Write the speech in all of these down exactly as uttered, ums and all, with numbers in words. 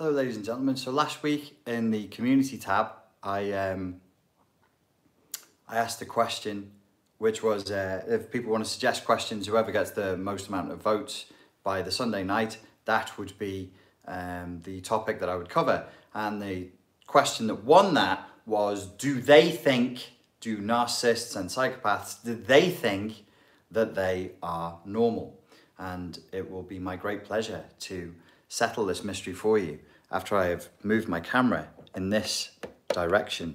Hello ladies and gentlemen, so last week in the community tab I um, I asked a question which was uh, if people want to suggest questions, whoever gets the most amount of votes by the Sunday night, that would be um, the topic that I would cover. And the question that won that was, do they think, do narcissists and psychopaths, do they think that they are normal? And it will be my great pleasure to settle this mystery for you after I have moved my camera in this direction.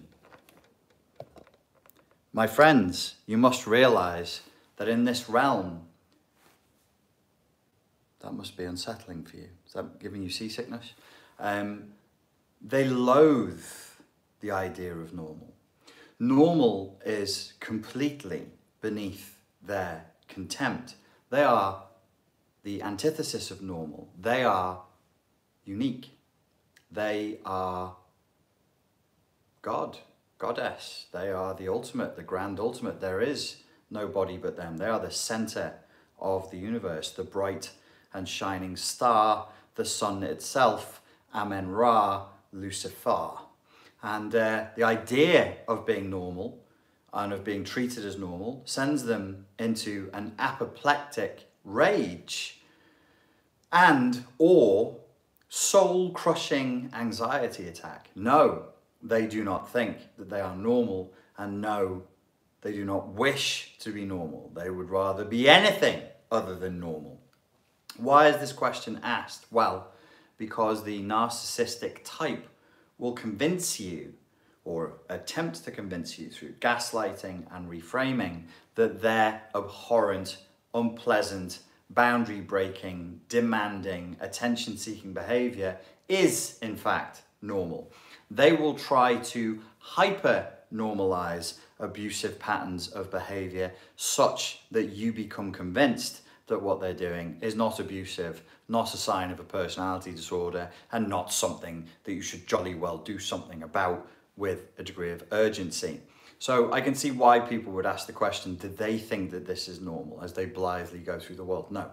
My friends, you must realize that in this realm, that must be unsettling for you. Is that giving you seasickness? Um, they loathe the idea of normal. Normal is completely beneath their contempt. They are the antithesis of normal. They are unique. They are God, goddess. They are the ultimate, the grand ultimate. There is no body but them. They are the center of the universe, the bright and shining star, the sun itself, Amen Ra, Lucifer. And uh, the idea of being normal and of being treated as normal sends them into an apoplectic rage and or soul-crushing anxiety attack. No, they do not think that they are normal, and no, they do not wish to be normal. They would rather be anything other than normal. Why is this question asked? Well, because the narcissistic type will convince you, or attempt to convince you through gaslighting and reframing, that they're abhorrent, unpleasant, boundary-breaking, demanding, attention-seeking behavior is, in fact, normal. They will try to hyper-normalize abusive patterns of behavior such that you become convinced that what they're doing is not abusive, not a sign of a personality disorder, and not something that you should jolly well do something about with a degree of urgency. So I can see why people would ask the question, did they think that this is normal as they blithely go through the world? No,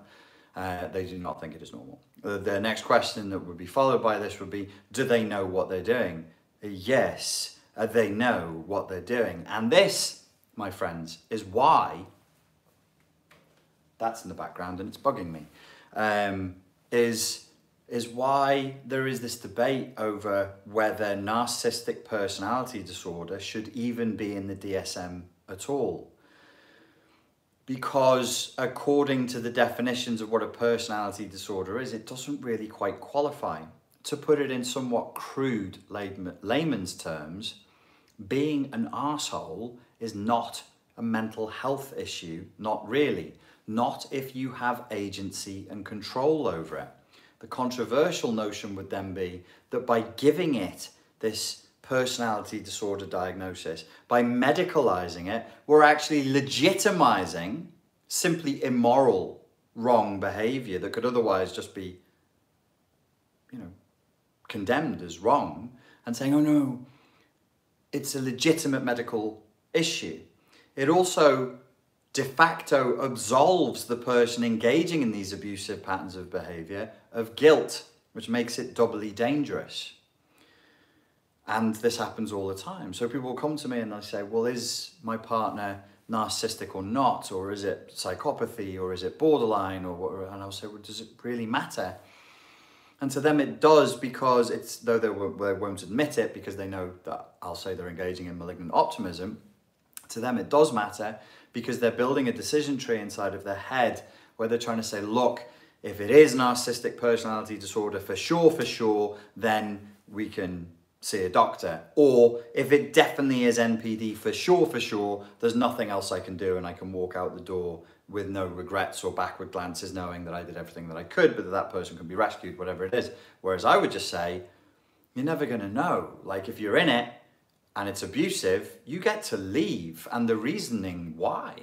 uh, they do not think it is normal. Uh, the next question that would be followed by this would be, do they know what they're doing? Uh, yes, uh, they know what they're doing. And this, my friends, is why, that's in the background and it's bugging me, um, is, is why there is this debate over whether narcissistic personality disorder should even be in the D S M at all. Because according to the definitions of what a personality disorder is, it doesn't really quite qualify. To put it in somewhat crude layman's terms, being an arsehole is not a mental health issue, not really. Not if you have agency and control over it. The controversial notion would then be that by giving it this personality disorder diagnosis, by medicalizing it, we're actually legitimizing simply immoral, wrong behavior that could otherwise just be, you know, condemned as wrong, and saying, oh no, it's a legitimate medical issue. It also de facto absolves the person engaging in these abusive patterns of behavior of guilt, which makes it doubly dangerous. And this happens all the time. So people will come to me and they say, well, is my partner narcissistic or not? Or is it psychopathy? Or is it borderline? Or what? And I'll say, well, does it really matter? And to them it does, because it's, though they, they won't admit it because they know that I'll say they're engaging in malignant optimism, to them it does matter, because they're building a decision tree inside of their head where they're trying to say, look, if it is narcissistic personality disorder, for sure, for sure, then we can see a doctor. Or if it definitely is N P D, for sure, for sure, there's nothing else I can do and I can walk out the door with no regrets or backward glances, knowing that I did everything that I could, but that that person can be rescued, whatever it is. Whereas I would just say, you're never gonna know. Like, if you're in it and it's abusive, you get to leave. And the reasoning why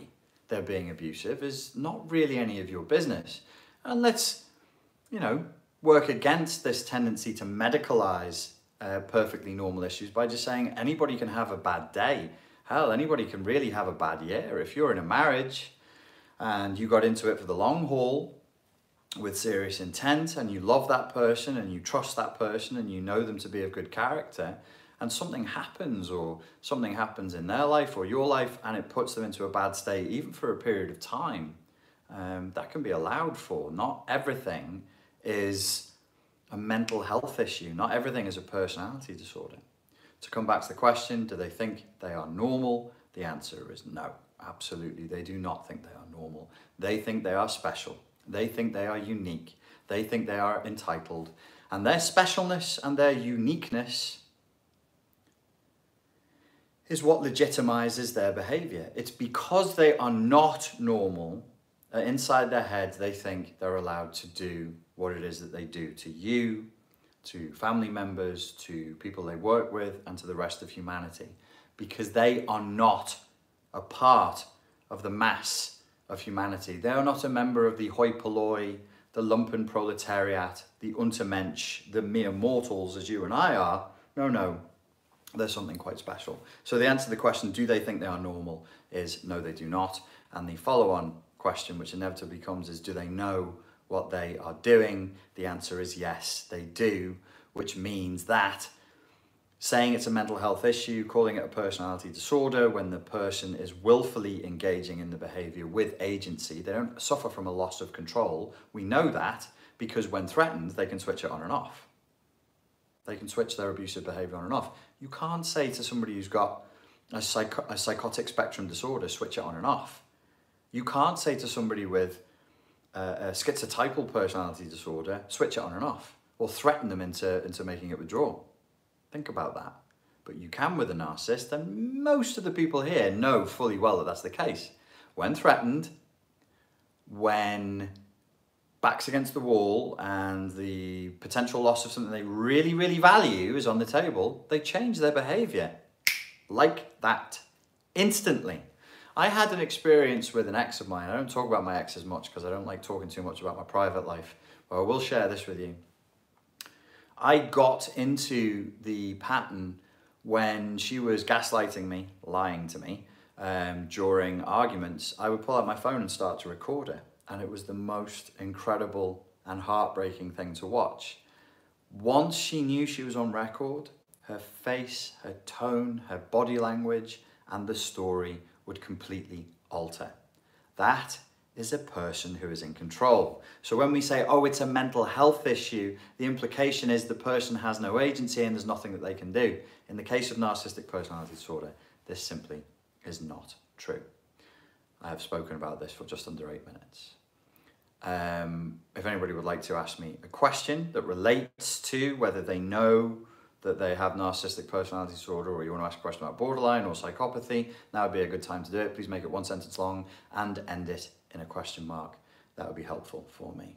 they're being abusive is not really any of your business. And let's, you know, work against this tendency to medicalize uh, perfectly normal issues by just saying anybody can have a bad day. Hell, anybody can really have a bad year. If you're in a marriage and you got into it for the long haul with serious intent, and you love that person and you trust that person and you know them to be of good character, and something happens or something happens in their life or your life and it puts them into a bad state, even for a period of time, um, that can be allowed for. Not everything is a mental health issue. Not everything is a personality disorder. To come back to the question, do they think they are normal? The answer is no, absolutely. They do not think they are normal. They think they are special. They think they are unique. They think they are entitled. And their specialness and their uniqueness is what legitimizes their behavior. It's because they are not normal, uh, inside their heads, they think they're allowed to do what it is that they do to you, to family members, to people they work with, and to the rest of humanity, because they are not a part of the mass of humanity. They are not a member of the hoi polloi, the lumpen proletariat, the untermensch, the mere mortals as you and I are. No, no, they're something quite special. So the answer to the question, do they think they are normal, is no, they do not. And the follow-on question, which inevitably comes, is do they know what they are doing? The answer is yes, they do, which means that saying it's a mental health issue, calling it a personality disorder, when the person is willfully engaging in the behavior with agency, they don't suffer from a loss of control. We know that because when threatened, they can switch it on and off. They can switch their abusive behavior on and off. You can't say to somebody who's got a, psych a psychotic spectrum disorder, switch it on and off. You can't say to somebody with Uh, a schizotypal personality disorder, switch it on and off, or threaten them into, into making it withdraw. Think about that. But you can with a narcissist, and most of the people here know fully well that that's the case. When threatened, when backs against the wall and the potential loss of something they really, really value is on the table, they change their behavior like that instantly. I had an experience with an ex of mine. I don't talk about my ex as much because I don't like talking too much about my private life, but I will share this with you. I got into the pattern when she was gaslighting me, lying to me, um, during arguments. I would pull out my phone and start to record her, and it was the most incredible and heartbreaking thing to watch. Once she knew she was on record, her face, her tone, her body language, and the story would completely alter. That is a person who is in control. So when we say, oh, it's a mental health issue, the implication is the person has no agency and there's nothing that they can do. In the case of narcissistic personality disorder, this simply is not true. I have spoken about this for just under eight minutes. Um, if anybody would like to ask me a question that relates to whether they know that they have narcissistic personality disorder, or you want to ask a question about borderline or psychopathy, now would be a good time to do it. Please make it one sentence long and end it in a question mark. That would be helpful for me.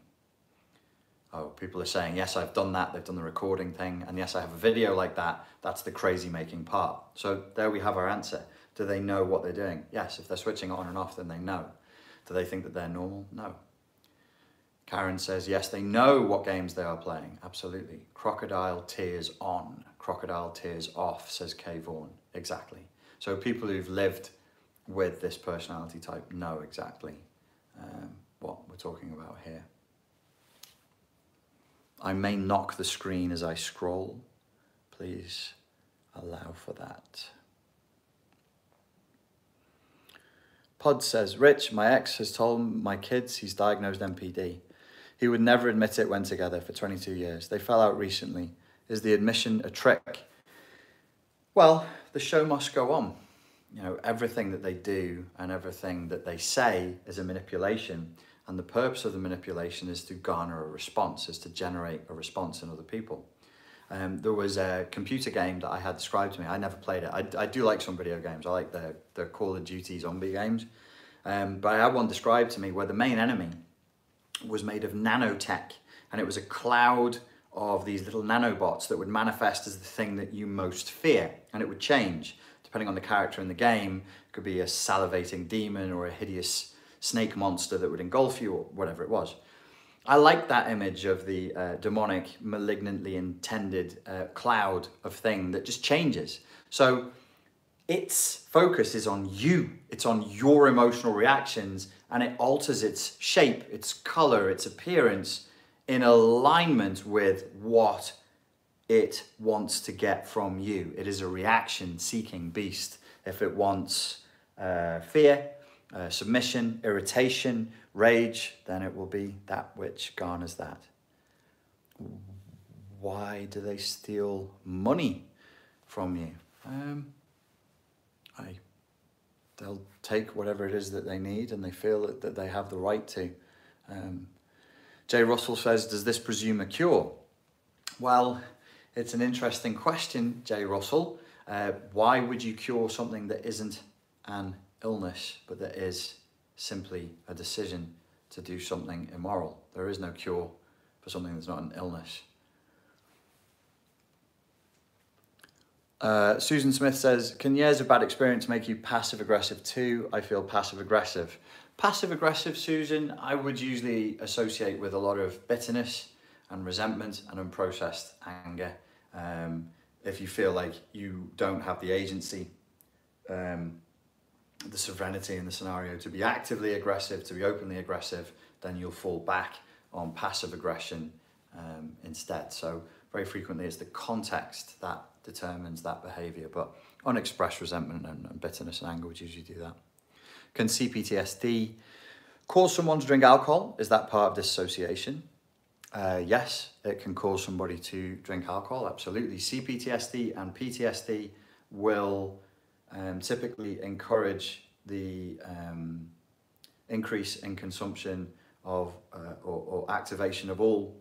Oh, people are saying, yes, I've done that. They've done the recording thing. And yes, I have a video like that. That's the crazy making part. So there we have our answer. Do they know what they're doing? Yes, if they're switching on and off, then they know. Do they think that they're normal? No. Karen says, yes, they know what games they are playing. Absolutely. Crocodile tears on, crocodile tears off, says Kay Vaughan. Exactly. So people who've lived with this personality type know exactly um, what we're talking about here. I may knock the screen as I scroll. Please allow for that. Pod says, Rich, my ex has told my kids he's diagnosed N P D. He would never admit it when together for twenty-two years. They fell out recently. Is the admission a trick? Well, the show must go on. You know, everything that they do and everything that they say is a manipulation. And the purpose of the manipulation is to garner a response, is to generate a response in other people. Um, there was a computer game that I had described to me. I never played it. I, I do like some video games. I like the, the Call of Duty zombie games. Um, but I had one described to me where the main enemy was made of nanotech, and it was a cloud of these little nanobots that would manifest as the thing that you most fear, and it would change depending on the character in the game. It could be a salivating demon or a hideous snake monster that would engulf you, or whatever it was. I like that image of the uh, demonic, malignantly intended uh, cloud of thing that just changes. So its focus is on you. It's on your emotional reactions and it alters its shape, its color, its appearance in alignment with what it wants to get from you. It is a reaction-seeking beast. If it wants uh, fear, uh, submission, irritation, rage, then it will be that which garners that. Why do they steal money from you? Um, I, they'll take whatever it is that they need and they feel that, that they have the right to. Um, Jay Russell says, does this presume a cure? Well, it's an interesting question, Jay Russell. Uh, why would you cure something that isn't an illness, but that is simply a decision to do something immoral? There is no cure for something that's not an illness. Uh, Susan Smith says, can years of bad experience make you passive-aggressive too? I feel passive-aggressive. Passive-aggressive, Susan, I would usually associate with a lot of bitterness and resentment and unprocessed anger. Um, if you feel like you don't have the agency, um, the sovereignty in the scenario to be actively aggressive, to be openly aggressive, then you'll fall back on passive aggression um, instead. So very frequently it's the context that determines that behavior, but unexpressed resentment and bitterness and anger would usually do that. Can C P T S D cause someone to drink alcohol? Is that part of dissociation? Uh, yes, it can cause somebody to drink alcohol, absolutely. C P T S D and P T S D will um, typically encourage the um, increase in consumption of uh, or, or activation of all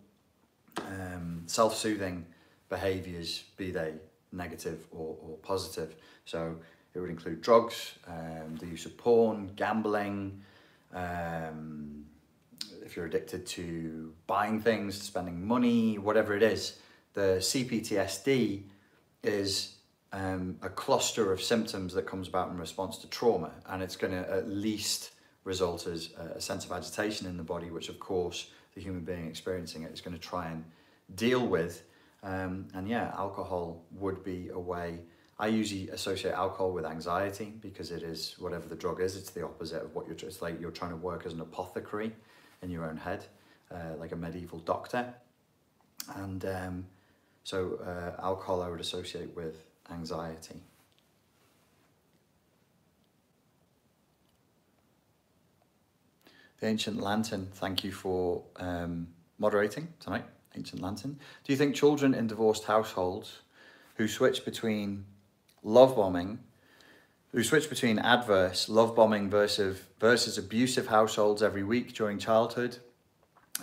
um, self-soothing behaviors, be they negative or, or positive. So it would include drugs, um, the use of porn, gambling, um, if you're addicted to buying things, spending money, whatever it is. The C P T S D is um, a cluster of symptoms that comes about in response to trauma, and it's going to at least result as a sense of agitation in the body, which of course the human being experiencing it is going to try and deal with. Um, and yeah, alcohol would be a way. I usually associate alcohol with anxiety because it is, whatever the drug is, it's the opposite of what you're, it's like you're trying to work as an apothecary in your own head, uh, like a medieval doctor. And um, so uh, alcohol I would associate with anxiety. The Ancient Lantern, thank you for um, moderating tonight, Ancient Lantern. Do you think children in divorced households who switch between love bombing, who switch between adverse love bombing versus, versus abusive households every week during childhood,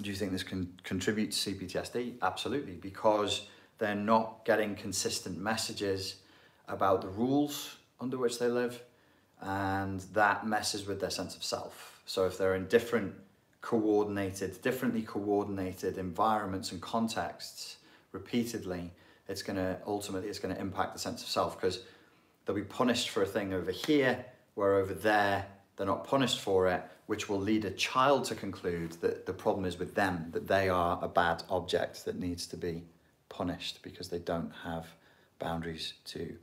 do you think this can contribute to C P T S D? Absolutely, because they're not getting consistent messages about the rules under which they live, and that messes with their sense of self. So if they're in different coordinated, differently coordinated environments and contexts repeatedly, it's gonna, ultimately it's gonna impact the sense of self, because they'll be punished for a thing over here, where over there they're not punished for it, which will lead a child to conclude that the problem is with them, that they are a bad object that needs to be punished because they don't have boundaries to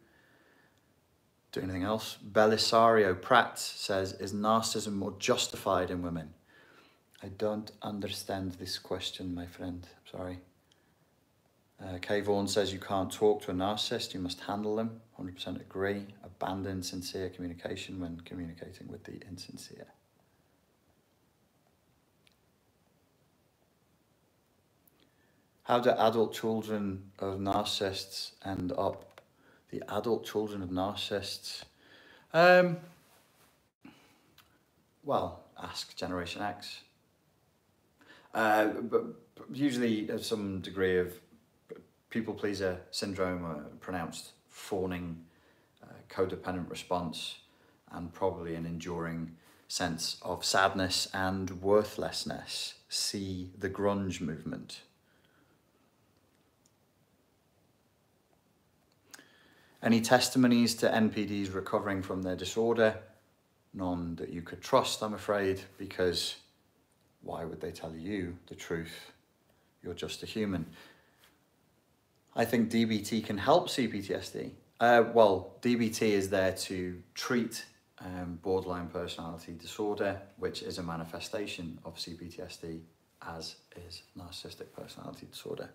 do anything else. Belisario Pratt says, is narcissism more justified in women? I don't understand this question, my friend, sorry. Uh, Kay Vaughan says, you can't talk to a narcissist, you must handle them. one hundred percent agree. Abandon sincere communication when communicating with the insincere. How do adult children of narcissists end up? The adult children of narcissists? Um, well, ask Generation X. Uh, but usually uh, some degree of people pleaser syndrome, or pronounced fawning, uh, codependent response, and probably an enduring sense of sadness and worthlessness. See the grunge movement. Any testimonies to N P Ds recovering from their disorder? None that you could trust, I'm afraid, because why would they tell you the truth? You're just a human. I think D B T can help C P T S D. Uh, well, D B T is there to treat um, borderline personality disorder, which is a manifestation of C P T S D, as is narcissistic personality disorder.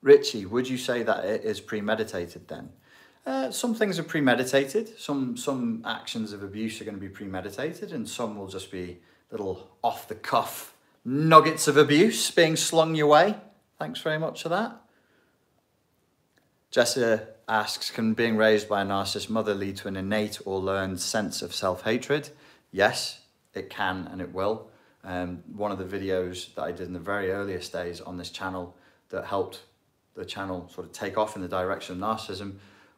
Richie, would you say that it is premeditated then? Uh, some things are premeditated. Some, some actions of abuse are going to be premeditated, and some will just be little off-the-cuff nuggets of abuse being slung your way. Thanks very much for that. Jessa asks, can being raised by a narcissist mother lead to an innate or learned sense of self-hatred? Yes, it can and it will. Um, one of the videos that I did in the very earliest days on this channel that helped the channel sort of take off in the direction of narcissism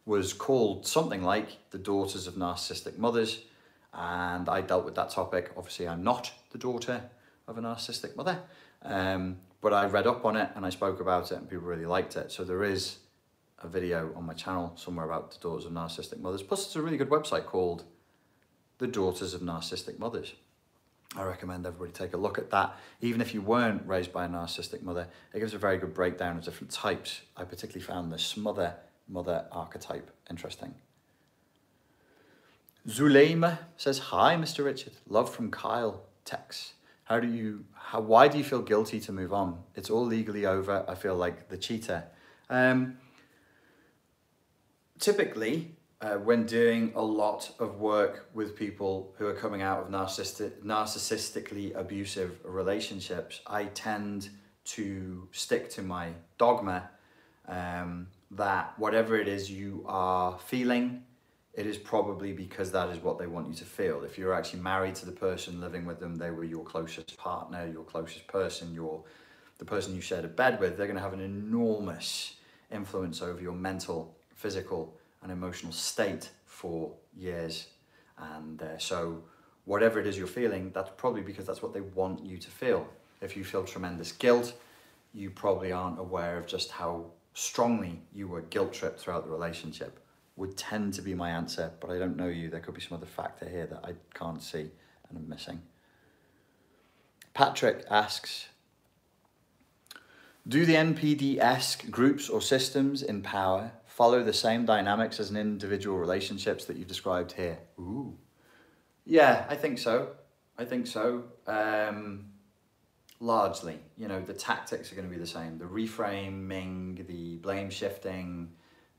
was called something like The Daughters of Narcissistic Mothers, and I dealt with that topic. Obviously, I'm not the daughter of a narcissistic mother, um, but I read up on it and I spoke about it and people really liked it. So there is a video on my channel somewhere about The Daughters of Narcissistic Mothers. Plus, it's a really good website called The Daughters of Narcissistic Mothers. I recommend everybody take a look at that. Even if you weren't raised by a narcissistic mother, it gives a very good breakdown of different types. I particularly found the smother-mother archetype interesting. Zuleyma says, hi, Mister Richard. Love from Kyle, Tex. How do you, how, why do you feel guilty to move on? It's all legally over. I feel like the cheater. Um, typically, Uh, when doing a lot of work with people who are coming out of narcissistic, narcissistically abusive relationships, I tend to stick to my dogma um, that whatever it is you are feeling, it is probably because that is what they want you to feel. If you're actually married to the person living with them, they were your closest partner, your closest person, your the person you shared a bed with, they're going to have an enormous influence over your mental, physical, an emotional state for years. And uh, so whatever it is you're feeling, that's probably because that's what they want you to feel. If you feel tremendous guilt, you probably aren't aware of just how strongly you were guilt-tripped throughout the relationship, would tend to be my answer, but I don't know you. There could be some other factor here that I can't see and I'm missing. Patrick asks, do the N P D-esque groups or systems in power follow the same dynamics as in individual relationships that you described here? Ooh. Yeah, I think so. I think so. Um, largely, you know, the tactics are going to be the same. The reframing, the blame shifting,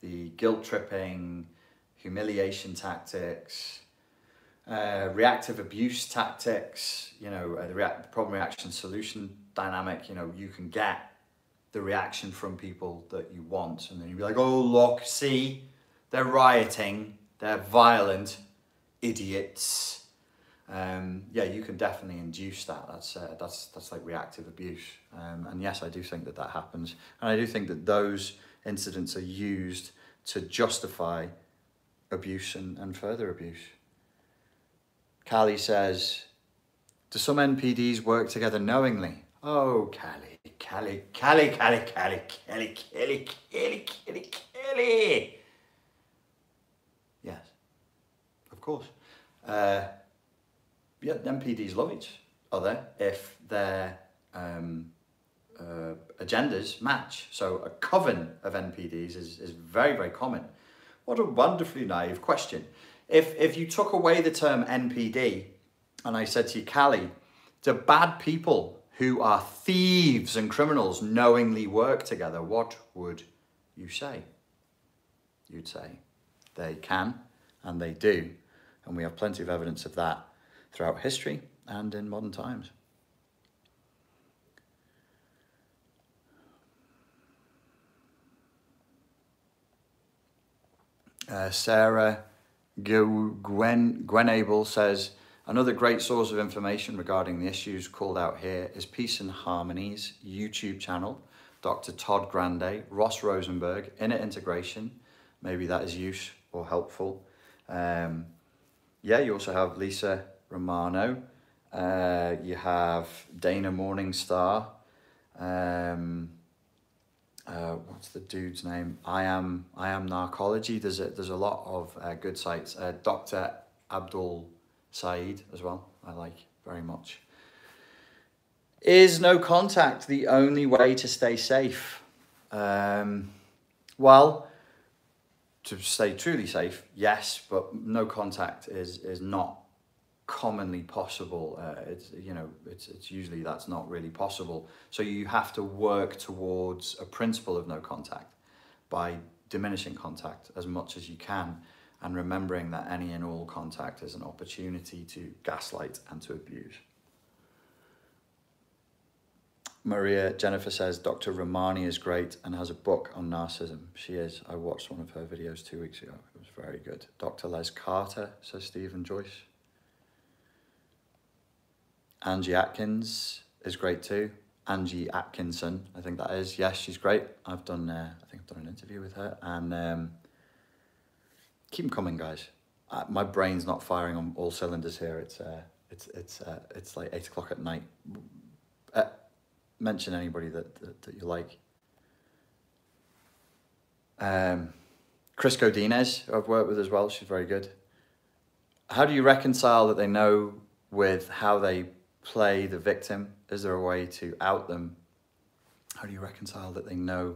the guilt tripping, humiliation tactics, uh, reactive abuse tactics, you know, uh, the react problem reaction solution dynamic. You know, you can get the reaction from people that you want, and then you'd be like, oh look, see, they're rioting, they're violent idiots. Um, yeah, you can definitely induce that. That's uh, that's that's like reactive abuse, um, and yes, I do think that that happens, and I do think that those incidents are used to justify abuse and, and further abuse. Callie says, do some N P Ds work together knowingly? Oh, Callie. Callie, Callie, Callie, Callie, Callie, Callie, Callie, Callie, Callie. Yes, of course. Uh, yeah, N P Ds love each other if their um, uh, agendas match. So a coven of N P Ds is, is very, very common. What a wonderfully naive question. If, if you took away the term N P D and I said to you, Callie, do bad people who are thieves and criminals knowingly work together, what would you say? You'd say they can and they do. And we have plenty of evidence of that throughout history and in modern times. Uh, Sarah Gwen Gwenable says, another great source of information regarding the issues called out here is Peace and Harmony's YouTube channel, Doctor Todd Grande, Ross Rosenberg, Inner Integration. Maybe that is use or helpful. Um, yeah, you also have Lisa Romano. Uh, you have Dana Morningstar. Um, uh, what's the dude's name? I am I am Narcology. There's a, there's a lot of uh, good sites. Uh, Doctor Abdul Saeed as well, I like very much. Is no contact the only way to stay safe? Um, well, to stay truly safe, yes, but no contact is is not commonly possible. Uh, it's you know it's it's usually that's not really possible. So you have to work towards a principle of no contact by diminishing contact as much as you can, and remembering that any and all contact is an opportunity to gaslight and to abuse. Maria Jennifer says, Doctor Romani is great and has a book on narcissism. She is. I watched one of her videos two weeks ago. It was very good. Doctor Les Carter, says Stephen Joyce. Angie Atkins is great too. Angie Atkinson, I think that is. Yes, she's great. I've done, uh, I think I've done an interview with her. And um, keep them coming, guys. Uh, my brain's not firing on all cylinders here. It's, uh, it's, it's, uh, it's like eight o'clock at night. Uh, Mention anybody that, that, that you like. Um, Chris Codinez, who I've worked with as well. She's very good. How do you reconcile that they know with how they play the victim? Is there a way to out them? How do you reconcile that they know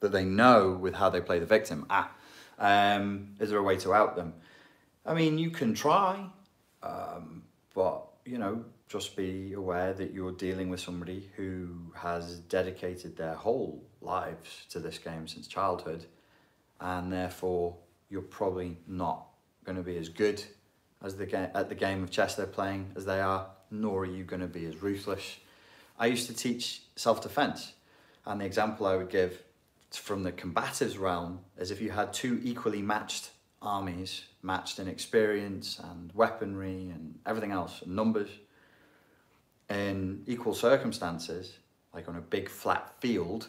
that they know with how they play the victim? Ah, um, is there a way to out them? I mean, you can try, um, but, you know, just be aware that you're dealing with somebody who has dedicated their whole lives to this game since childhood, and therefore you're probably not going to be as good as the game at the game of chess they're playing as they are, nor are you going to be as ruthless. I used to teach self-defense, and the example I would give from the combatives realm is if you had two equally matched armies, matched in experience and weaponry and everything else, and numbers, in equal circumstances, like on a big flat field,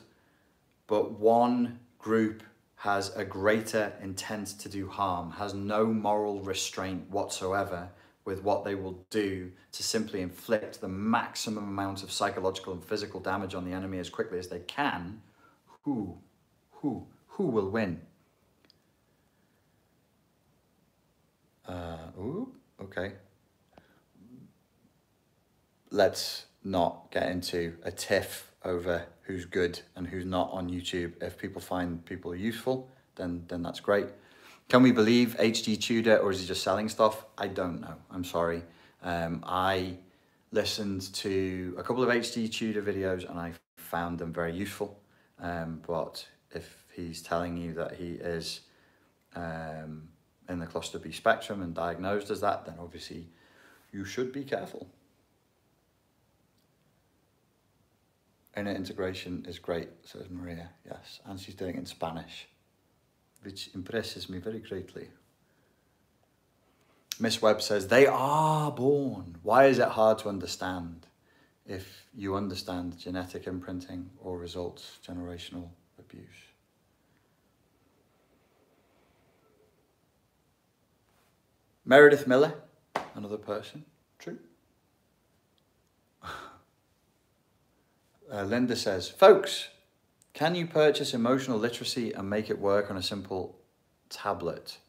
but one group has a greater intent to do harm, has no moral restraint whatsoever with what they will do to simply inflict the maximum amount of psychological and physical damage on the enemy as quickly as they can, who, who, who will win? Uh, ooh, okay. Let's not get into a tiff over who's good and who's not on YouTube. If people find people useful, then then that's great. Can we believe H G Tudor, or is he just selling stuff? I don't know. I'm sorry. Um, I listened to a couple of H G Tudor videos and I found them very useful. Um, but if he's telling you that he is um, in the cluster B spectrum and diagnosed as that, then obviously you should be careful. Inner Integration is great, says Maria, yes. And she's doing it in Spanish, which impresses me very greatly. Miss Webb says, they are born. Why is it hard to understand if you understand genetic imprinting or results generational abuse? Meredith Miller, another person, true. Uh, Linda says, folks, can you purchase emotional literacy and make it work on a simple tablet?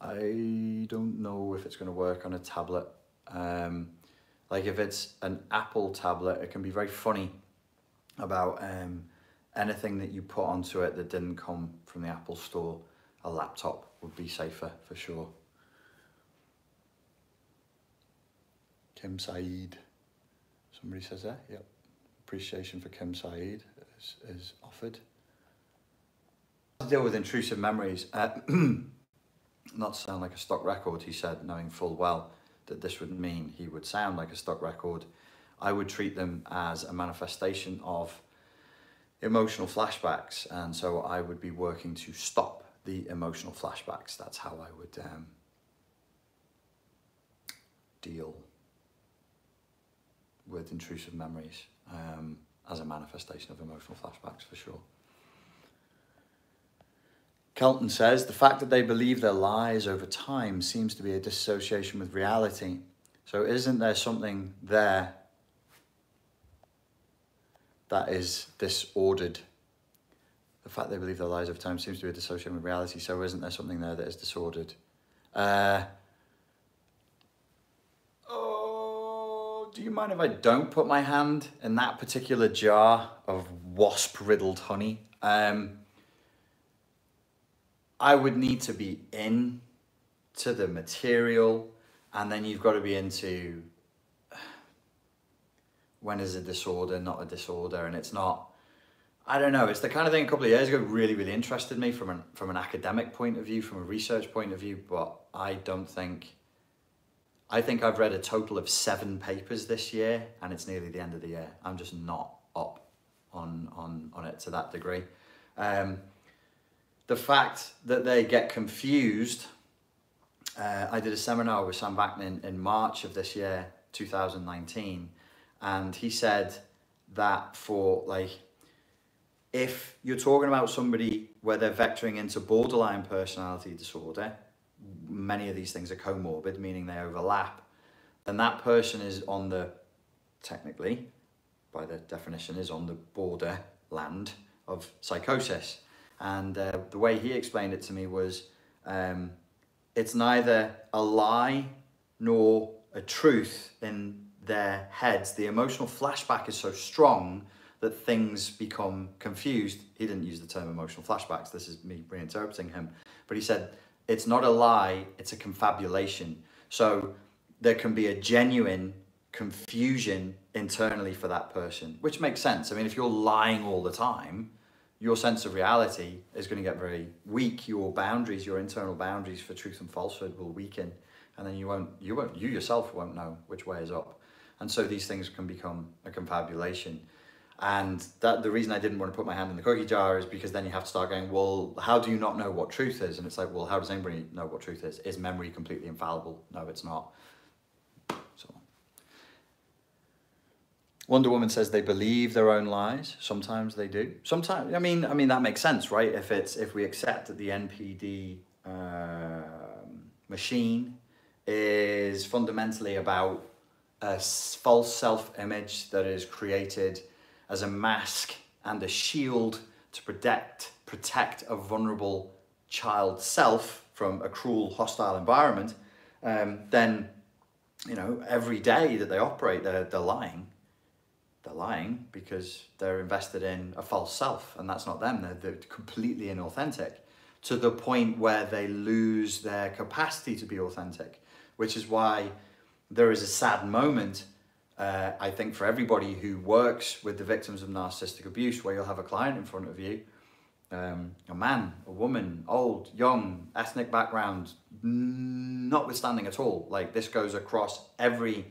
I don't know if it's going to work on a tablet. Um, like if it's an Apple tablet, it can be very funny about um, anything that you put onto it that didn't come from the Apple store. A laptop would be safer for sure. Kim Saeed. Somebody says that, yep. Appreciation for Kim Saeed is, is offered. To deal with intrusive memories, uh, not to sound like a stock record, he said, knowing full well that this would mean he would sound like a stock record. I would treat them as a manifestation of emotional flashbacks, and so I would be working to stop the emotional flashbacks. That's how I would um, deal with intrusive memories. Um, as a manifestation of emotional flashbacks, for sure. Kelton says, the fact that they believe their lies over time seems to be a dissociation with reality. So isn't there something there that is disordered? The fact they believe their lies over time seems to be a dissociation with reality. So isn't there something there that is disordered? Uh, Do you mind if I don't put my hand in that particular jar of wasp-riddled honey? Um, I would need to be into the material, and then you've got to be into when is a disorder not a disorder, and it's not, I don't know, it's the kind of thing a couple of years ago really, really interested me from an, from an academic point of view, from a research point of view, but I don't think, I think I've read a total of seven papers this year, and it's nearly the end of the year. I'm just not up on, on, on it to that degree. Um, the fact that they get confused, uh, I did a seminar with Sam Vaknin in March of this year, two thousand nineteen, and he said that for like, if you're talking about somebody where they're vectoring into borderline personality disorder, many of these things are comorbid, meaning they overlap, then that person is on the, technically, by the definition, is on the borderland of psychosis. And uh, the way he explained it to me was, um, it's neither a lie nor a truth in their heads. The emotional flashback is so strong that things become confused. He didn't use the term emotional flashbacks, this is me reinterpreting him, but he said, it's not a lie, it's a confabulation. So there can be a genuine confusion internally for that person, which makes sense. I mean, if you're lying all the time, your sense of reality is going to get very weak. Your boundaries, your internal boundaries for truth and falsehood will weaken, and then you won't, you won't, you yourself won't know which way is up. And so these things can become a confabulation. And that the reason I didn't want to put my hand in the cookie jar is because then you have to start going, well, how do you not know what truth is? And it's like, well, how does anybody know what truth is? Is memory completely infallible? No, it's not. So Wonder Woman says they believe their own lies. Sometimes they do. Sometimes, I mean, I mean that makes sense, right? If it's if we accept that the N P D um, machine is fundamentally about a false self-image that is created as a mask and a shield to protect, protect a vulnerable child self from a cruel, hostile environment, um, then, you know, every day that they operate, they're, they're lying. They're lying because they're invested in a false self, and that's not them. They're, they're completely inauthentic to the point where they lose their capacity to be authentic, which is why there is a sad moment Uh, I think for everybody who works with the victims of narcissistic abuse, where you'll have a client in front of you, um, a man, a woman, old, young, ethnic background, notwithstanding at all. Like, this goes across every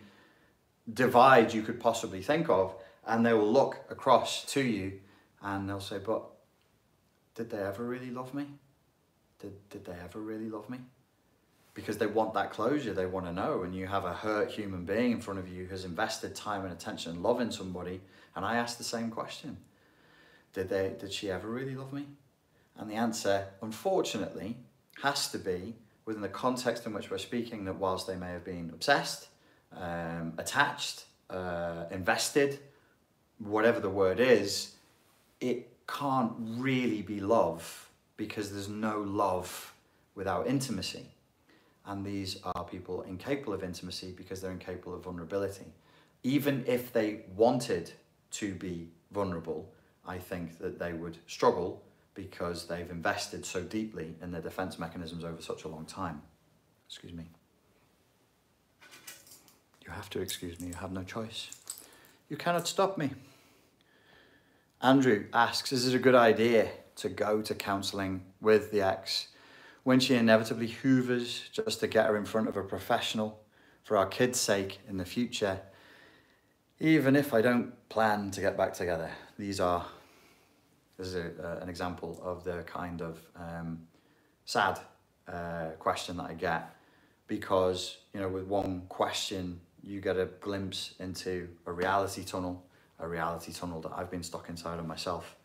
divide you could possibly think of, and they will look across to you and they'll say, but did they ever really love me? Did, did they ever really love me? Because they want that closure, they want to know, and you have a hurt human being in front of you who's invested time and attention and love in somebody, and I asked the same question. Did they, did she ever really love me? And the answer, unfortunately, has to be, within the context in which we're speaking, that whilst they may have been obsessed, um, attached, uh, invested, whatever the word is, it can't really be love, because there's no love without intimacy. And these are people incapable of intimacy because they're incapable of vulnerability. Even if they wanted to be vulnerable, I think that they would struggle because they've invested so deeply in their defense mechanisms over such a long time. Excuse me. You have to excuse me, you have no choice. You cannot stop me. Andrew asks, is it a good idea to go to counseling with the ex when she inevitably hoovers just to get her in front of a professional for our kids' sake in the future, even if I don't plan to get back together? These are, this is a, uh, an example of the kind of um, sad uh, question that I get, because, you know, with one question, you get a glimpse into a reality tunnel, a reality tunnel that I've been stuck inside of myself.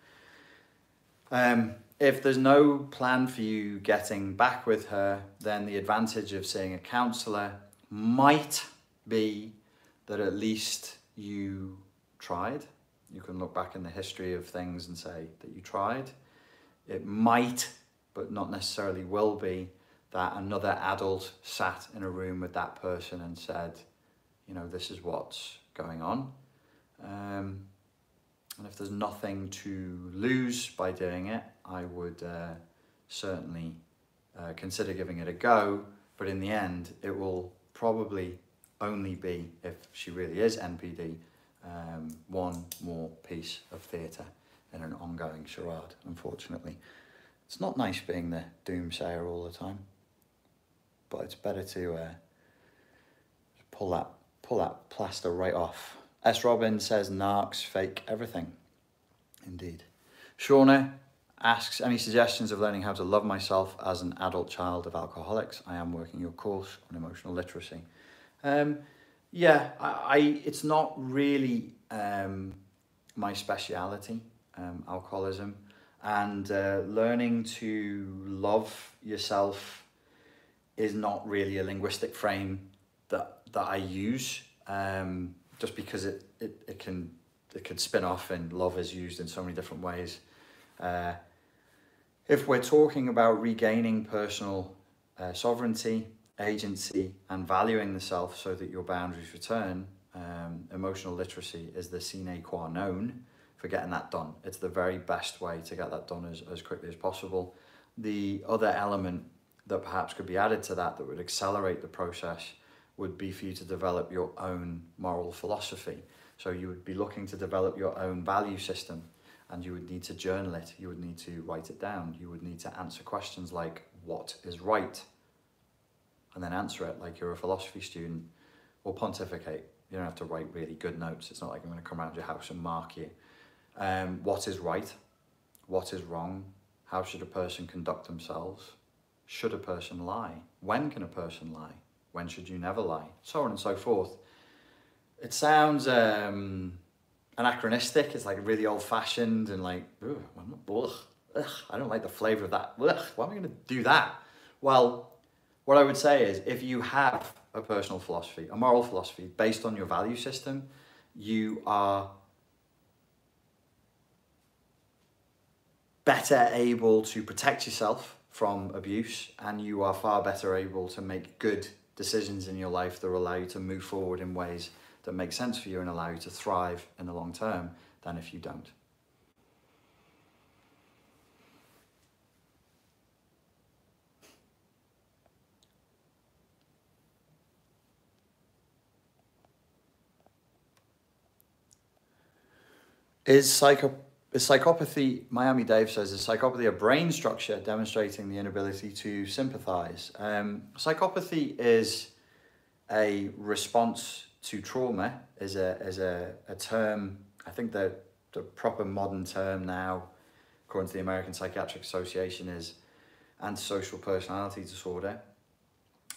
Um, If there's no plan for you getting back with her, then the advantage of seeing a counsellor might be that at least you tried. You can look back in the history of things and say that you tried. It might, but not necessarily will be, that another adult sat in a room with that person and said, you know, this is what's going on. Um, and if there's nothing to lose by doing it, I would uh, certainly uh, consider giving it a go, but in the end it will probably only be, if she really is N P D, um, one more piece of theatre in an ongoing charade, unfortunately. It's not nice being the doomsayer all the time, but it's better to uh, pull that pull that plaster right off. S. Robin says narcs fake everything. Indeed. Shauna asks, any suggestions of learning how to love myself as an adult child of alcoholics? I am working your course on emotional literacy. Um, yeah, I, I it's not really um, my speciality, um, alcoholism, and uh, learning to love yourself is not really a linguistic frame that that I use. Um, just because it, it, it can it can spin off and love is used in so many different ways. Uh, if we're talking about regaining personal uh, sovereignty, agency, and valuing the self so that your boundaries return, um, emotional literacy is the sine qua non for getting that done. It's the very best way to get that done as, as quickly as possible. The other element that perhaps could be added to that that would accelerate the process would be for you to develop your own moral philosophy. So you would be looking to develop your own value system, and you would need to journal it, you would need to write it down, you would need to answer questions like, what is right? And then answer it like you're a philosophy student, or pontificate. You don't have to write really good notes. It's not like I'm gonna come around your house and mark you. Um, what is right? What is wrong? How should a person conduct themselves? Should a person lie? When can a person lie? When should you never lie? So on and so forth. It sounds um, anachronistic. It's like really old fashioned and like, ugh, ugh, ugh, I don't like the flavor of that. Ugh, why am I gonna do that? Well, what I would say is if you have a personal philosophy, a moral philosophy based on your value system, you are better able to protect yourself from abuse, and you are far better able to make good decisions in your life that will allow you to move forward in ways that make sense for you and allow you to thrive in the long term than if you don't. Is psycho is psychopathy, Miami Dave says, is psychopathy a brain structure demonstrating the inability to sympathize? Um, psychopathy is a response to trauma, is a, is a, a term, I think the, the proper modern term now, according to the American Psychiatric Association, is antisocial personality disorder.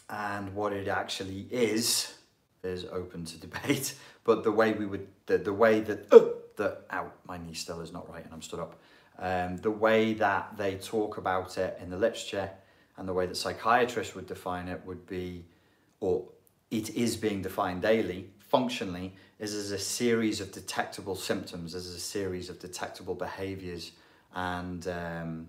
And what it actually is, is open to debate. But the way we would, the, the way that, oh, that, ow, my knee still is not right and I'm stood up. Um, the way that they talk about it in the literature and the way that psychiatrists would define it would be, or it is being defined daily, functionally, is as a series of detectable symptoms, as a series of detectable behaviors and um,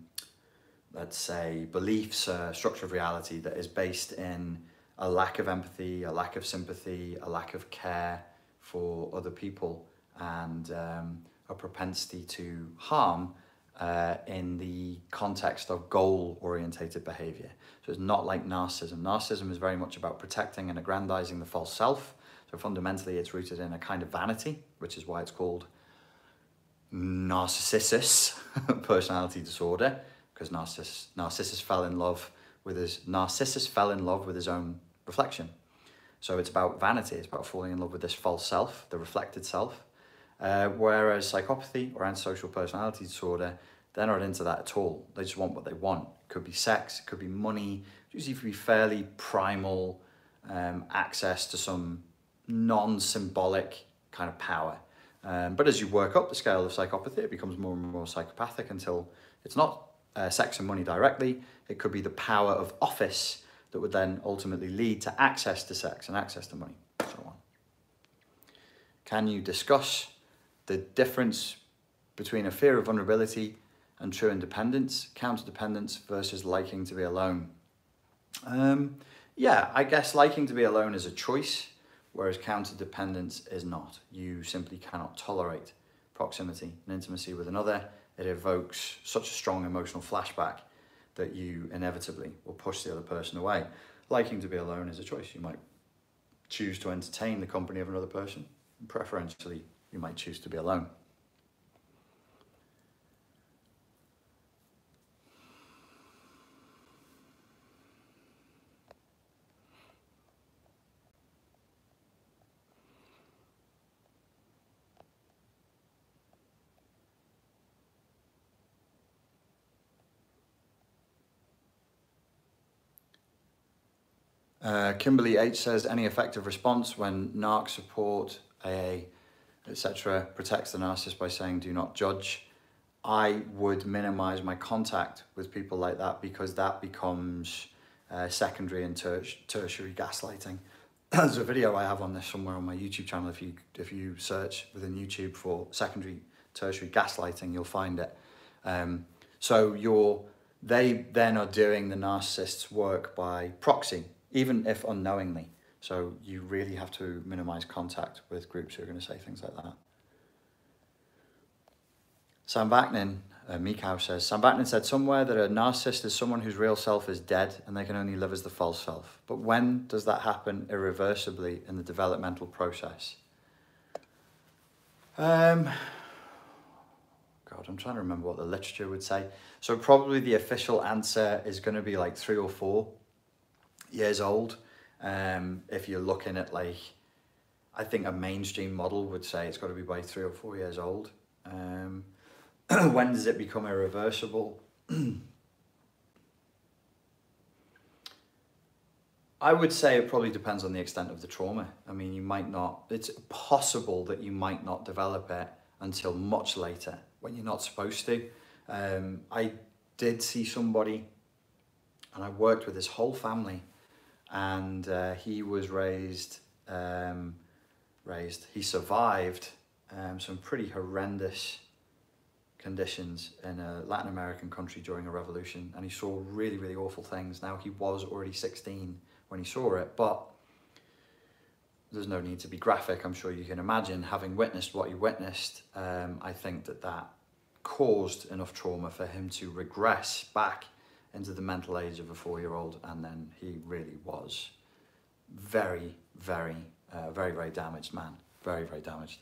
let's say beliefs, uh, structure of reality that is based in a lack of empathy, a lack of sympathy, a lack of care for other people, and um, a propensity to harm uh, in the context of goal-orientated behavior. So it's not like narcissism. Narcissism is very much about protecting and aggrandizing the false self. So fundamentally, it's rooted in a kind of vanity, which is why it's called narcissistic personality disorder, because Narcissus, Narcissus fell in love with his, Narcissus fell in love with his own reflection. So it's about vanity, it's about falling in love with this false self, the reflected self. Uh, whereas psychopathy or antisocial personality disorder, they're not into that at all. They just want what they want. It could be sex, it could be money, it usually could be fairly primal um, access to some non-symbolic kind of power. Um, but as you work up the scale of psychopathy, it becomes more and more psychopathic until it's not uh, sex and money directly. It could be the power of office that would then ultimately lead to access to sex and access to money, so on. Can you discuss the difference between a fear of vulnerability and true independence, counterdependence versus liking to be alone? Um, yeah, I guess liking to be alone is a choice, whereas counterdependence is not. You simply cannot tolerate proximity and intimacy with another. It evokes such a strong emotional flashback that you inevitably will push the other person away. Liking to be alone is a choice. You might choose to entertain the company of another person. Preferentially, you might choose to be alone. Uh, Kimberly H says, any effective response when narc support, A A, et cetera protects the narcissist by saying do not judge. I would minimize my contact with people like that because that becomes uh, secondary and ter tertiary gaslighting. There's a video I have on this somewhere on my YouTube channel. If you, if you search within YouTube for secondary, tertiary gaslighting, you'll find it. Um, so you're, they then are doing the narcissist's work by proxy, even if unknowingly. So you really have to minimize contact with groups who are going to say things like that. Sam Vaknin, uh, Mikow says, Sam Vaknin said somewhere that a narcissist is someone whose real self is dead and they can only live as the false self. But when does that happen irreversibly in the developmental process? Um, God, I'm trying to remember what the literature would say. So probably the official answer is going to be like three or four years old. Um, if you're looking at, like, I think a mainstream model would say it's got to be by three or four years old. Um, when does it become irreversible? I would say it probably depends on the extent of the trauma. I mean, you might not, it's possible that you might not develop it until much later when you're not supposed to. Um, I did see somebody, and I worked with his whole family, and uh, he was raised, um, raised, he survived um, some pretty horrendous conditions in a Latin American country during a revolution, and he saw really, really awful things. Now, he was already sixteen when he saw it, but there's no need to be graphic. I'm sure you can imagine, having witnessed what he witnessed, um, I think that that caused enough trauma for him to regress back into the mental age of a four-year-old, and then he really was very, very, uh, very, very damaged man. Very, very damaged.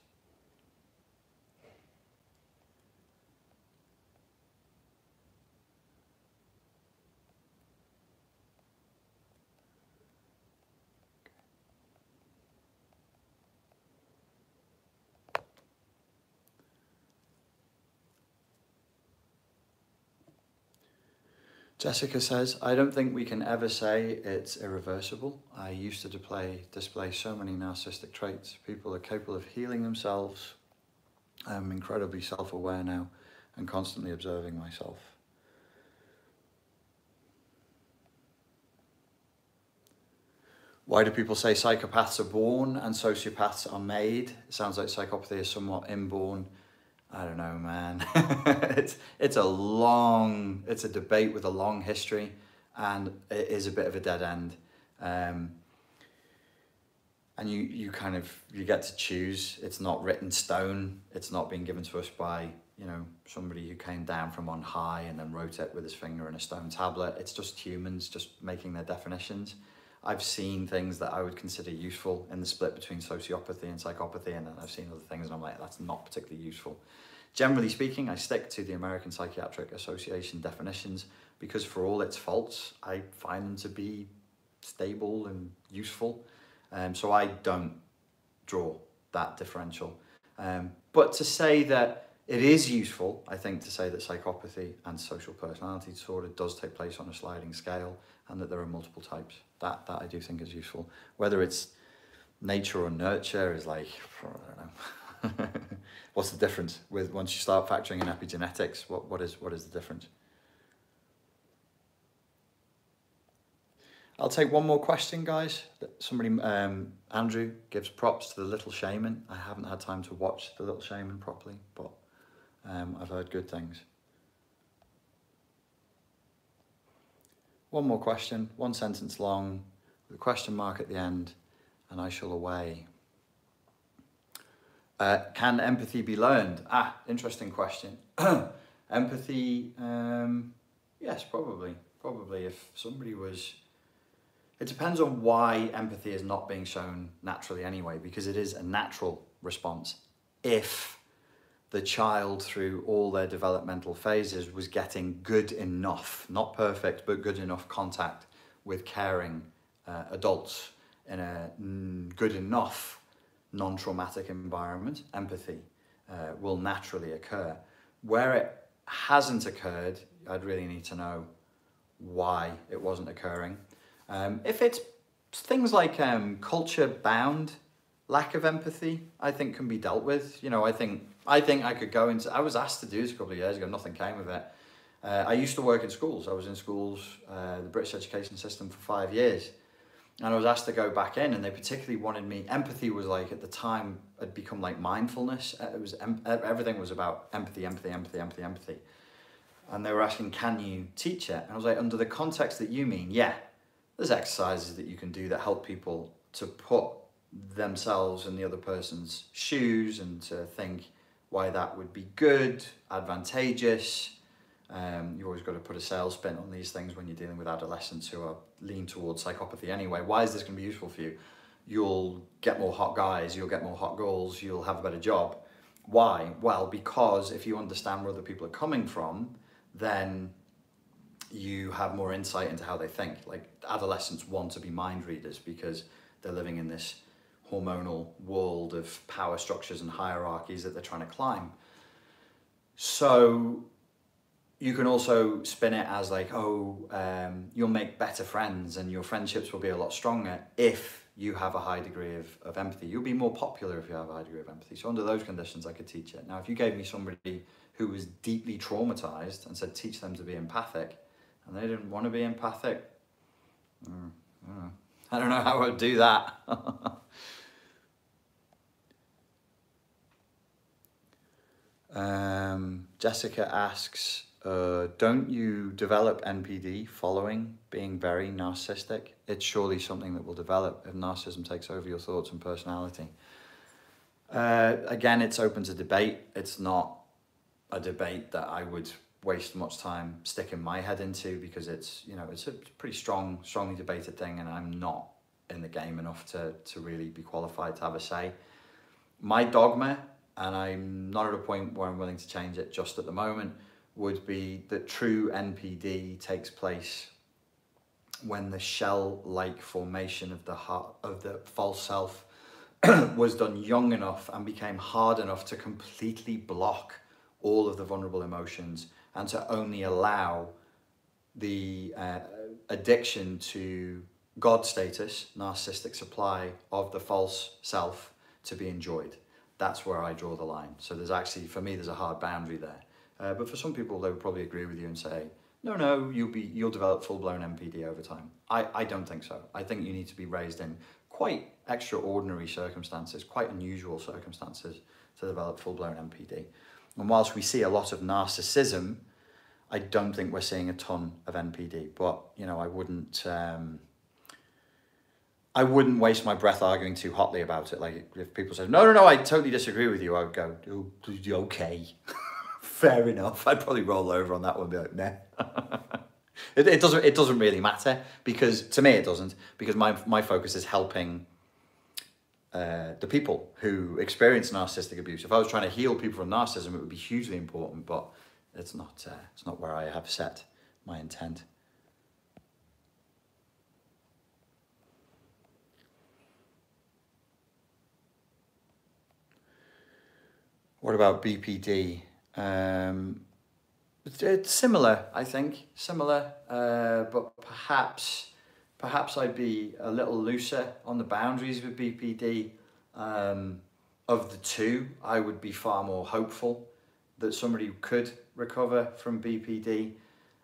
Jessica says, I don't think we can ever say it's irreversible. I used to display, display so many narcissistic traits. People are capable of healing themselves. I'm incredibly self-aware now and constantly observing myself. Why do people say psychopaths are born and sociopaths are made? It sounds like psychopathy is somewhat inborn. I don't know, man. it's it's a long, it's a debate with a long history, and it is a bit of a dead end. Um, and you, you kind of, you get to choose. It's not written stone. It's not being given to us by, you know, somebody who came down from on high and then wrote it with his finger in a stone tablet. It's just humans just making their definitions. I've seen things that I would consider useful in the split between sociopathy and psychopathy, and then I've seen other things and I'm like, that's not particularly useful. Generally speaking, I stick to the American Psychiatric Association definitions because for all its faults, I find them to be stable and useful. Um, so I don't draw that differential. Um, but to say that it is useful, I think, to say that psychopathy and social personality disorder does take place on a sliding scale and that there are multiple types. That, that I do think is useful. Whether it's nature or nurture is like, I don't know. What's the difference with once you start factoring in epigenetics? What, what, is, what is the difference? I'll take one more question, guys. Somebody, um, Andrew, gives props to The Little Shaman. I haven't had time to watch The Little Shaman properly, but um, I've heard good things. One more question, one sentence long, with a question mark at the end, and I shall away. Uh, can empathy be learned? Ah, interesting question. Empathy, um, Yes, probably. Probably if somebody was... It depends on why empathy is not being shown naturally anyway, because it is a natural response. If the child through all their developmental phases was getting good enough, not perfect, but good enough contact with caring uh, adults in a good enough non-traumatic environment, empathy uh, will naturally occur. Where it hasn't occurred, I'd really need to know why it wasn't occurring. Um, if it's things like um, culture-bound lack of empathy, I think can be dealt with. You know, I think I think I could go into... I was asked to do this a couple of years ago, nothing came of it. Uh, I used to work in schools. I was in schools, uh, the British education system for five years. And I was asked to go back in, and they particularly wanted me... Empathy was like, at the time, had become like mindfulness. It was em Everything was about empathy, empathy, empathy, empathy, empathy. And they were asking, can you teach it? And I was like, under the context that you mean, yeah. There's exercises that you can do that help people to put themselves in the other person's shoes and to think why that would be good, advantageous. Um, you always got to put a sales spin on these things when you're dealing with adolescents who are lean towards psychopathy anyway. Why is this going to be useful for you? You'll get more hot guys, you'll get more hot girls, you'll have a better job. Why? Well, because if you understand where other people are coming from, then you have more insight into how they think. Like, adolescents want to be mind readers because they're living in this hormonal world of power structures and hierarchies that they're trying to climb. So you can also spin it as like, oh, um, you'll make better friends and your friendships will be a lot stronger if you have a high degree of, of empathy. You'll be more popular if you have a high degree of empathy. So under those conditions, I could teach it. Now, if you gave me somebody who was deeply traumatized and said, teach them to be empathic, and they didn't want to be empathic, mm, I don't know. I don't know how I would do that. um, Jessica asks, uh, don't you develop N P D following being very narcissistic? It's surely something that will develop if narcissism takes over your thoughts and personality. Uh, again, it's open to debate. It's not a debate that I would waste much time sticking my head into, because it's, you know, it's a pretty strong, strongly debated thing, and I'm not in the game enough to, to really be qualified to have a say. My dogma, and I'm not at a point where I'm willing to change it just at the moment, would be that true N P D takes place when the shell-like formation of the heart, of the false self was done young enough and became hard enough to completely block all of the vulnerable emotions, and to only allow the uh, addiction to God status, narcissistic supply of the false self to be enjoyed. That's where I draw the line. So there's actually, for me, there's a hard boundary there. Uh, but for some people, they would probably agree with you and say, no, no, you'll, be, you'll develop full-blown N P D over time. I, I don't think so. I think you need to be raised in quite extraordinary circumstances, quite unusual circumstances, to develop full-blown N P D. And whilst we see a lot of narcissism, I don't think we're seeing a ton of N P D. But, you know, I wouldn't um, I wouldn't waste my breath arguing too hotly about it. Like, if people said, no, no, no, I totally disagree with you, I would go, oh, okay, fair enough. I'd probably roll over on that one and be like, nah. it, it, doesn't, it doesn't really matter, because, to me it doesn't, because my, my focus is helping Uh, the people who experience narcissistic abuse. If I was trying to heal people from narcissism, it would be hugely important, but it's not, uh, it's not where I have set my intent. What about B P D? Um, it's similar, I think, similar, uh, but perhaps... Perhaps I'd be a little looser on the boundaries with B P D. Um, of the two, I would be far more hopeful that somebody could recover from B P D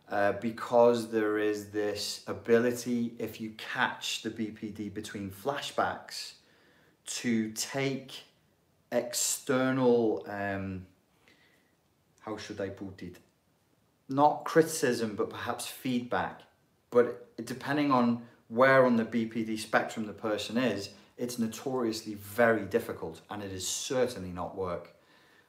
uh, because there is this ability, if you catch the B P D between flashbacks, to take external, um, how should I put it? Not criticism, but perhaps feedback. But depending on where on the B P D spectrum the person is, it's notoriously very difficult, and it is certainly not work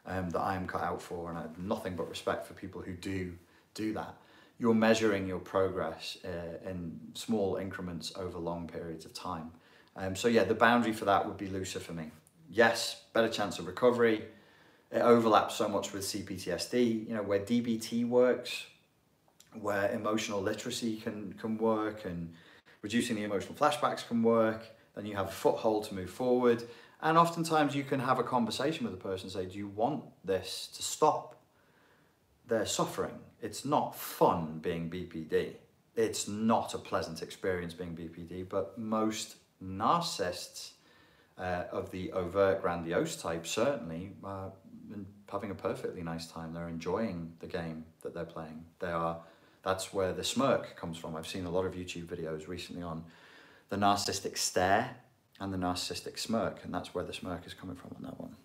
um, that I am cut out for, and I have nothing but respect for people who do do that. you're measuring your progress uh, in small increments over long periods of time. Um, so yeah, the boundary for that would be looser for me. Yes, better chance of recovery. It overlaps so much with C P T S D, you know, where D B T works, where emotional literacy can, can work and reducing the emotional flashbacks can work, then you have a foothold to move forward. And oftentimes you can have a conversation with a person and say, do you want this to stop? They're suffering. It's not fun being B P D. It's not a pleasant experience being B P D, but most narcissists uh, of the overt grandiose type certainly are having a perfectly nice time. They're enjoying the game that they're playing. They are, that's where the smirk comes from. I've seen a lot of YouTube videos recently on the narcissistic stare and the narcissistic smirk, and that's where the smirk is coming from on that one.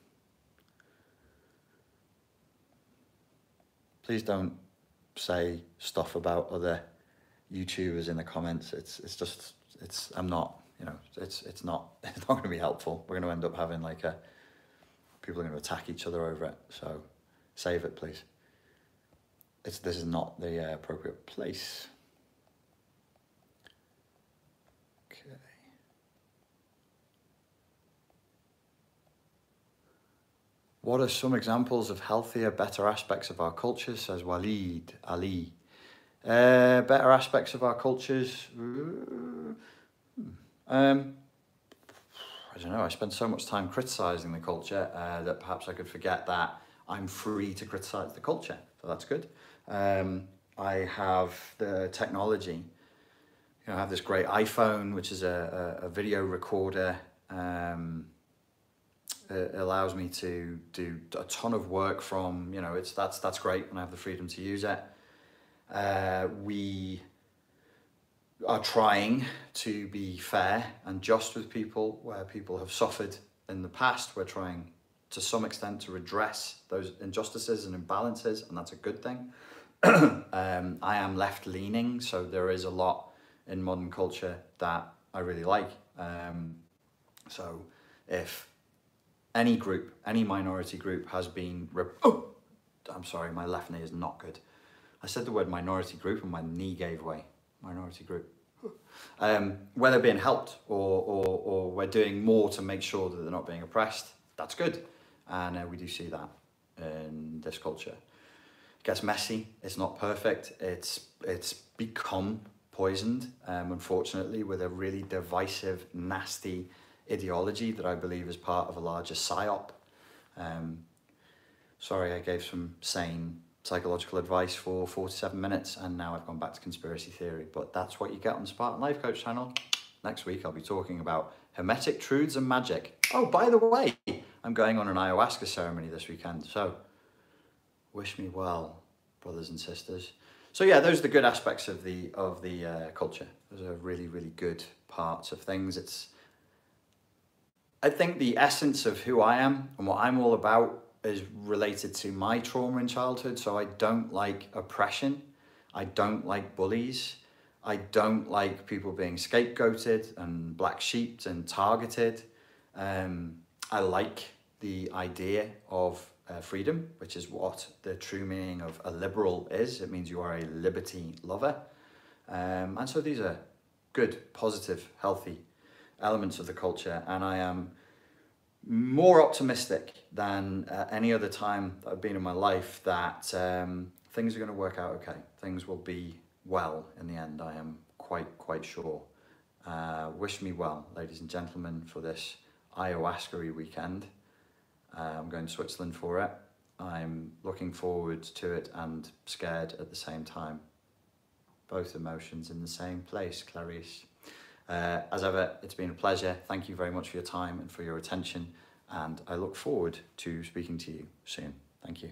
Please don't say stuff about other YouTubers in the comments. It's it's just it's I'm not, you know, it's it's not it's not going to be helpful. We're going to end up having like a people are going to attack each other over it. So save it, please. It's this is not the uh, appropriate place. Okay. What are some examples of healthier, better aspects of our culture, says Waleed Ali. Uh, better aspects of our cultures? Um, I don't know, I spend so much time criticising the culture uh, that perhaps I could forget that I'm free to criticise the culture, so that's good. Um, I have the technology. You know, I have this great iPhone, which is a, a, a video recorder. Um, It allows me to do a ton of work from, you know, it's that's that's great when I have the freedom to use it. Uh, we are trying to be fair and just with people where people have suffered in the past. We're trying to some extent to redress those injustices and imbalances, and that's a good thing. um, I am left-leaning, so there is a lot in modern culture that I really like. Um, so if... Any group, any minority group has been... Rep oh, I'm sorry, my left knee is not good. I said the word minority group and my knee gave way. Minority group. Um, where they're being helped or, or, or we're doing more to make sure that they're not being oppressed, that's good. And uh, we do see that in this culture. It gets messy. It's not perfect. It's, it's become poisoned, um, unfortunately, with a really divisive, nasty... ideology that I believe is part of a larger psyop. Um, sorry, I gave some sane psychological advice for forty-seven minutes and now I've gone back to conspiracy theory, but that's what you get on the Spartan Life Coach channel. Next week I'll be talking about hermetic truths and magic. Oh, by the way, I'm going on an ayahuasca ceremony this weekend, so wish me well, brothers and sisters. So yeah, those are the good aspects of the, of the uh, culture. Those are really, really good parts of things. It's I think the essence of who I am and what I'm all about is related to my trauma in childhood. So I don't like oppression. I don't like bullies. I don't like people being scapegoated and black sheeped and targeted. Um, I like the idea of uh, freedom, which is what the true meaning of a liberal is. It means you are a liberty lover. Um, and so these are good, positive, healthy elements of the culture, and I am more optimistic than uh, any other time that I've been in my life that um, things are going to work out okay. Things will be well in the end, I am quite, quite sure. Uh, wish me well, ladies and gentlemen, for this ayahuasca-y weekend. Uh, I'm going to Switzerland for it. I'm looking forward to it and scared at the same time. Both emotions in the same place, Clarice. Uh, as ever, it's been a pleasure. Thank you very much for your time and for your attention, and I look forward to speaking to you soon. Thank you.